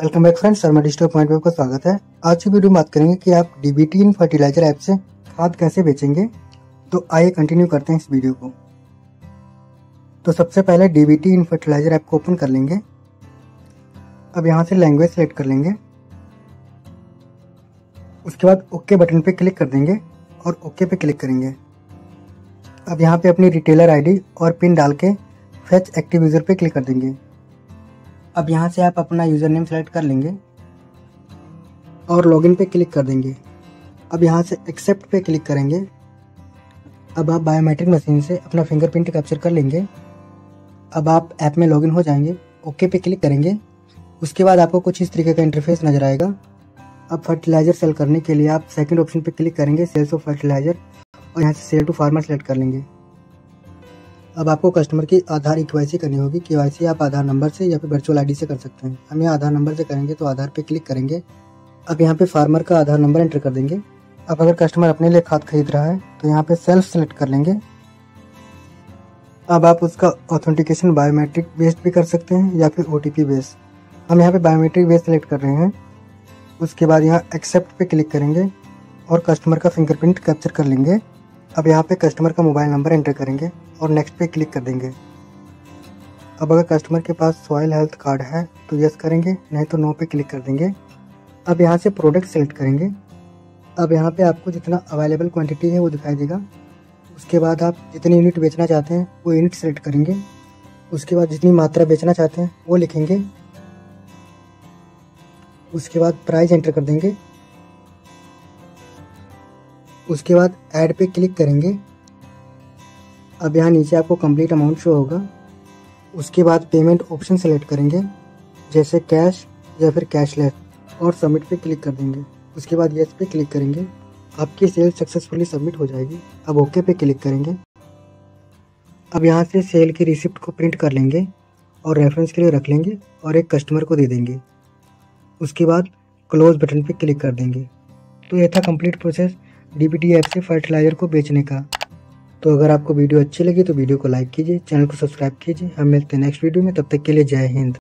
Welcome back friends, Sharma digital point पे आपका स्वागत है। आज की वीडियो में बात करेंगे कि आप डीबीटी इन फर्टिलाइजर ऐप से खाद कैसे बेचेंगे। तो आइए कंटिन्यू करते हैं इस वीडियो को। तो सबसे पहले डीबीटी इन फर्टिलाइजर ऐप को ओपन कर लेंगे। अब यहाँ से लैंग्वेज सेलेक्ट कर लेंगे, उसके बाद ओके बटन पे क्लिक कर देंगे और ओके पे क्लिक करेंगे। अब यहाँ पे अपनी रिटेलर आईडी और पिन डाल के फेच एक्टिव यूज़र पे क्लिक कर देंगे। अब यहाँ से आप अपना यूज़र नेम सेलेक्ट कर लेंगे और लॉगिन पे क्लिक कर देंगे। अब यहाँ से एक्सेप्ट पे क्लिक करेंगे। अब आप बायोमेट्रिक मशीन से अपना फिंगरप्रिंट कैप्चर कर लेंगे। अब आप ऐप में लॉगिन हो जाएंगे, ओके पे क्लिक करेंगे। उसके बाद आपको कुछ इस तरीके का इंटरफेस नज़र आएगा। अब फर्टिलाइज़र सेल करने के लिए आप सेकेंड ऑप्शन पर क्लिक करेंगे, सेल्स ऑफ फर्टिलाइज़र, और यहाँ से सेल टू फार्मर सेलेक्ट कर लेंगे। अब आपको कस्टमर की आधार केवाईसी करनी होगी। केवाईसी आप आधार नंबर से या फिर वर्चुअल आईडी से कर सकते हैं। हम यहाँ आधार नंबर से करेंगे, तो आधार पे क्लिक करेंगे। अब यहाँ पे फार्मर का आधार नंबर एंटर कर देंगे। अब अगर कस्टमर अपने लिए खाद खरीद रहा है तो यहाँ पे सेल्फ सेलेक्ट कर लेंगे। अब आप उसका ऑथेंटिकेशन बायोमेट्रिक बेस्ड भी कर सकते हैं या फिर OTP बेस्ड। हम यहाँ पर बायोमेट्रिक बेस्ड सेलेक्ट कर रहे हैं। उसके बाद यहाँ एक्सेप्ट पे क्लिक करेंगे और कस्टमर का फिंगरप्रिंट कैप्चर कर लेंगे। अब यहाँ पे कस्टमर का मोबाइल नंबर एंटर करेंगे और नेक्स्ट पे क्लिक कर देंगे। अब अगर कस्टमर के पास सॉइल हेल्थ कार्ड है तो यस करेंगे, नहीं तो नो पे क्लिक कर देंगे। अब यहाँ से प्रोडक्ट सेलेक्ट करेंगे। अब यहाँ पे आपको जितना अवेलेबल क्वांटिटी है वो दिखाई देगा। उसके बाद आप जितनी यूनिट बेचना चाहते हैं वो यूनिट सेलेक्ट करेंगे। उसके बाद जितनी मात्रा बेचना चाहते हैं वो लिखेंगे। उसके बाद प्राइस एंटर कर देंगे। उसके बाद ऐड पे क्लिक करेंगे। अब यहाँ नीचे आपको कंप्लीट अमाउंट शो होगा। उसके बाद पेमेंट ऑप्शन सेलेक्ट करेंगे, जैसे कैश या फिर कैशलेस, और सबमिट पे क्लिक कर देंगे। उसके बाद येस पे क्लिक करेंगे। आपकी सेल सक्सेसफुली सबमिट हो जाएगी। अब ओके पे क्लिक करेंगे। अब यहाँ से सेल की रिसिप्ट को प्रिंट कर लेंगे और रेफरेंस के लिए रख लेंगे और एक कस्टमर को दे देंगे। उसके बाद क्लोज बटन पर क्लिक कर देंगे। तो यह था कंप्लीट प्रोसेस डीबीटी ऐप से फर्टिलाइज़र को बेचने का। तो अगर आपको वीडियो अच्छी लगी तो वीडियो को लाइक कीजिए, चैनल को सब्सक्राइब कीजिए। हम मिलते हैं नेक्स्ट वीडियो में, तब तक के लिए जय हिंद।